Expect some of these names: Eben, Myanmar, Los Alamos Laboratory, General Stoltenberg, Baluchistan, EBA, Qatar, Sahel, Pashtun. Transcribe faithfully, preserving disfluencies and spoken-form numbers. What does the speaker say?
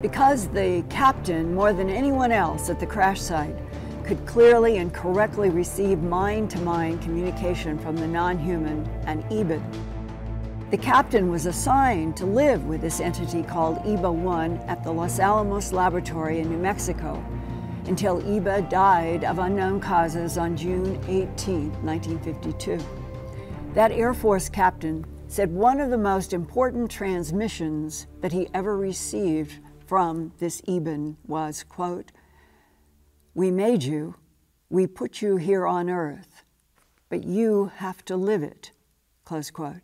Because the captain, more than anyone else at the crash site, could clearly and correctly receive mind-to-mind communication from the non-human and E B A. The captain was assigned to live with this entity called E B A one at the Los Alamos Laboratory in New Mexico until E B A died of unknown causes on June eighteenth, nineteen fifty-two. That Air Force captain said one of the most important transmissions that he ever received from this Eben was, quote, "We made you, we put you here on earth, but you have to live it," close quote.